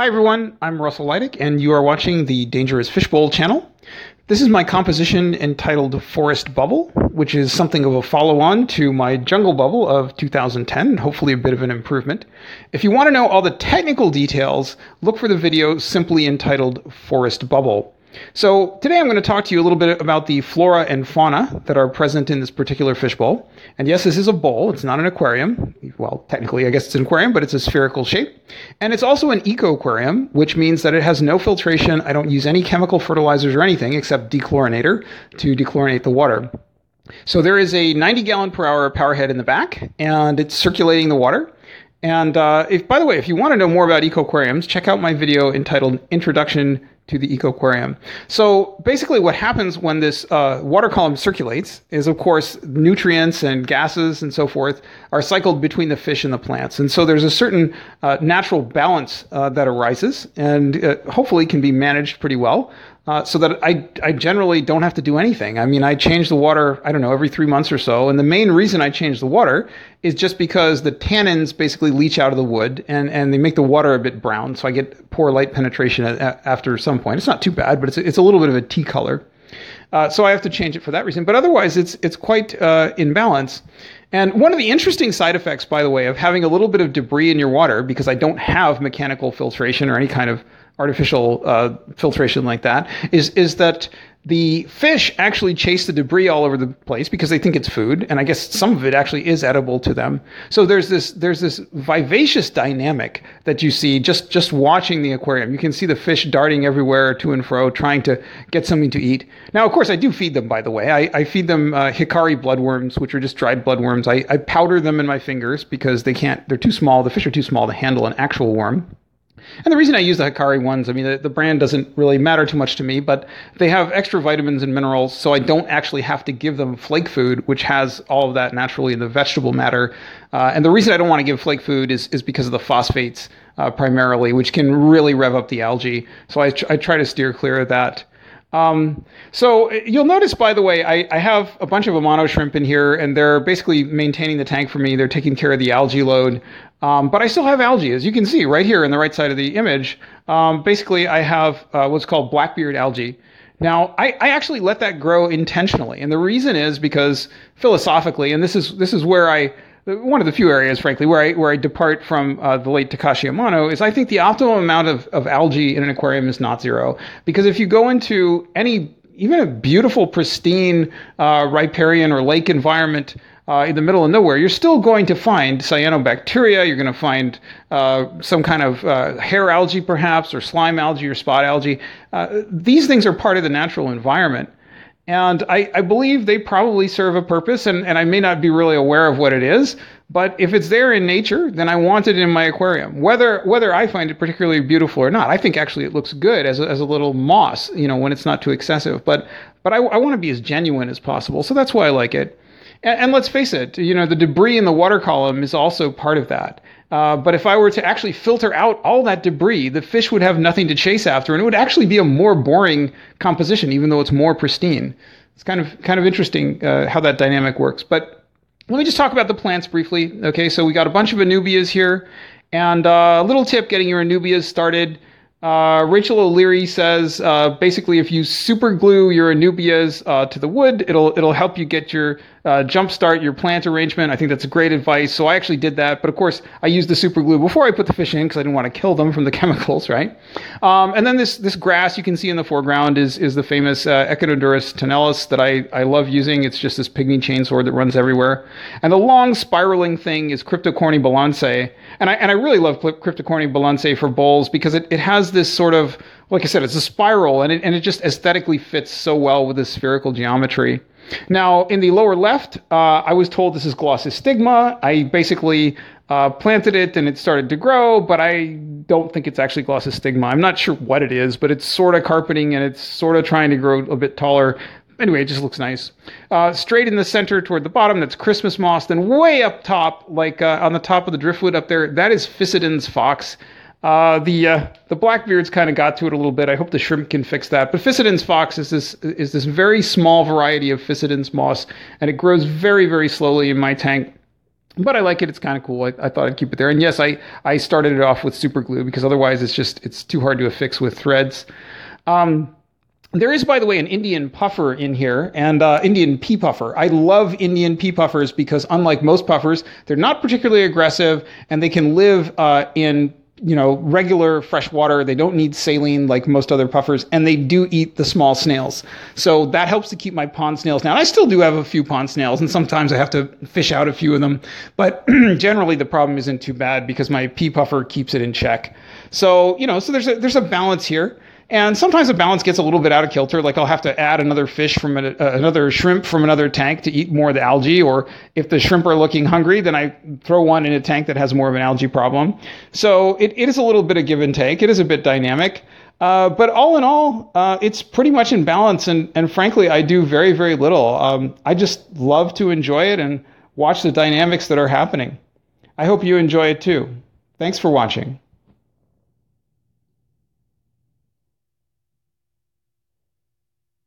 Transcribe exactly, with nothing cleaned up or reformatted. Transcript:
Hi everyone, I'm Russell Lydic, and you are watching the Dangerous Fishbowl channel. This is my composition entitled Forest Bubble, which is something of a follow-on to my Jungle Bubble of two thousand ten, hopefully a bit of an improvement. If you want to know all the technical details, look for the video simply entitled Forest Bubble. So today I'm going to talk to you a little bit about the flora and fauna that are present in this particular fishbowl. And yes, this is a bowl. It's not an aquarium. Well, technically, I guess it's an aquarium, but it's a spherical shape. And it's also an eco-aquarium, which means that it has no filtration. I don't use any chemical fertilizers or anything except dechlorinator to dechlorinate the water. So there is a ninety gallon per hour power head in the back, and it's circulating the water. And uh, if, by the way, if you want to know more about eco-aquariums, check out my video entitled Introduction to the Eco-Aquarium. So basically what happens when this uh, water column circulates is, of course, nutrients and gases and so forth are cycled between the fish and the plants. And so there's a certain uh, natural balance uh, that arises and uh, hopefully can be managed pretty well. Uh, so that I, I generally don't have to do anything. I mean, I change the water, I don't know, every three months or so. And the main reason I change the water is just because the tannins basically leach out of the wood and, and they make the water a bit brown. So I get poor light penetration a, a, after some point. It's not too bad, but it's, it's a little bit of a tea color. Uh, so I have to change it for that reason. But otherwise, it's, it's quite uh, in balance. And one of the interesting side effects, by the way, of having a little bit of debris in your water, because I don't have mechanical filtration or any kind of artificial uh, filtration like that, is is that the fish actually chase the debris all over the place because they think it's food, and I guess some of it actually is edible to them. So there's this there's this vivacious dynamic that you see just, just watching the aquarium. You can see the fish darting everywhere to and fro, trying to get something to eat. Now, of course, I do feed them, by the way. I, I feed them uh, Hikari bloodworms, which are just dried bloodworms. I, I powder them in my fingers because they can't, they're too small, the fish are too small to handle an actual worm. And the reason I use the Hikari ones, I mean, the, the brand doesn't really matter too much to me, but they have extra vitamins and minerals, so I don't actually have to give them flake food, which has all of that naturally in the vegetable matter. Uh, and the reason I don't want to give flake food is, is because of the phosphates uh, primarily, which can really rev up the algae. So I, tr- I try to steer clear of that. Um, so you'll notice, by the way, I, I have a bunch of Amano shrimp in here, and they're basically maintaining the tank for me. They're taking care of the algae load. Um, but I still have algae, as you can see right here in the right side of the image. Um, basically, I have uh, what's called blackbeard algae. Now, I, I actually let that grow intentionally. And the reason is because philosophically, and this is this is where I, one of the few areas, frankly, where I where I depart from uh, the late Takashi Amano, is I think the optimal amount of, of algae in an aquarium is not zero. Because if you go into any, even a beautiful, pristine uh, riparian or lake environment, Uh, in the middle of nowhere, you're still going to find cyanobacteria, you're going to find uh, some kind of uh, hair algae perhaps, or slime algae, or spot algae. Uh, these things are part of the natural environment. And I, I believe they probably serve a purpose, and, and I may not be really aware of what it is, but if it's there in nature, then I want it in my aquarium, whether whether I find it particularly beautiful or not. I think actually it looks good as a, as a little moss, you know, when it's not too excessive. But, but I, I want to be as genuine as possible, so that's why I like it. And let's face it, you know, the debris in the water column is also part of that. Uh, but if I were to actually filter out all that debris, the fish would have nothing to chase after, and it would actually be a more boring composition, even though it's more pristine. It's kind of kind of interesting uh, how that dynamic works. But let me just talk about the plants briefly. Okay, so we got a bunch of Anubias here, and uh, a little tip getting your Anubias started. Uh, Rachel O'Leary says, uh, basically if you super glue your Anubias, uh, to the wood, it'll, it'll help you get your, uh, jumpstart your plant arrangement. I think that's great advice. So I actually did that, but of course I used the super glue before I put the fish in because I didn't want to kill them from the chemicals, right? Um, and then this, this grass you can see in the foreground is, is the famous, uh, Echinodorus tenellus that I, I love using. It's just this pygmy chainsword that runs everywhere. And the long spiraling thing is Cryptocoryne balanse. And I, and I really love Cryptocoryne balanse for bowls because it, it has this sort of, like I said, it's a spiral, and it, and it just aesthetically fits so well with the spherical geometry. Now, in the lower left, uh, I was told this is Glossostigma. I basically uh, planted it, and it started to grow, but I don't think it's actually Glossostigma. I'm not sure what it is, but it's sort of carpeting, and it's sort of trying to grow a bit taller. Anyway, it just looks nice. Uh, straight in the center toward the bottom, that's Christmas moss. Then way up top, like uh, on the top of the driftwood up there, that is Fissidens fox. Uh, the, uh, the blackbeards kind of got to it a little bit. I hope the shrimp can fix that. But Fissidens fox is this, is this very small variety of Fissidens moss, and it grows very, very slowly in my tank. but I like it. It's kind of cool. I, I thought I'd keep it there. And yes, I, I started it off with super glue because otherwise it's just, it's too hard to affix with threads. Um, There is, by the way, an Indian puffer in here, and uh, Indian pea puffer. I love Indian pea puffers because, unlike most puffers, they're not particularly aggressive, and they can live uh, in you know regular fresh water. They don't need saline like most other puffers, and they do eat the small snails. So that helps to keep my pond snails down. I still do have a few pond snails, and sometimes I have to fish out a few of them. But generally, the problem isn't too bad because my pea puffer keeps it in check. So you know, so there's a, there's a balance here. And sometimes the balance gets a little bit out of kilter. Like I'll have to add another fish from an, uh, another shrimp from another tank to eat more of the algae. Or if the shrimp are looking hungry, then I throw one in a tank that has more of an algae problem. So it, it is a little bit of give and take. It is a bit dynamic. Uh, but all in all, uh, it's pretty much in balance. And, and frankly, I do very, very little. Um, I just love to enjoy it and watch the dynamics that are happening. I hope you enjoy it too. Thanks for watching.